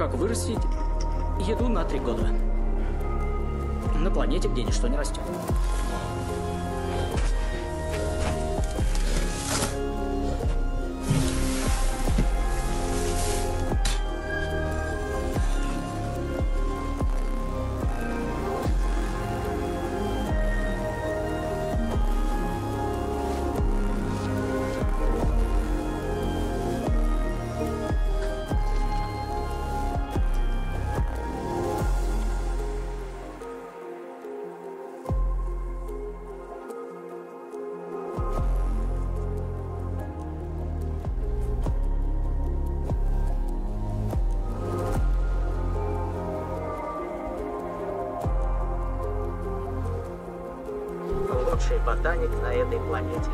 как вырастить еду на 3 года. На планете, где ничто не растет. Ботаник на этой планете.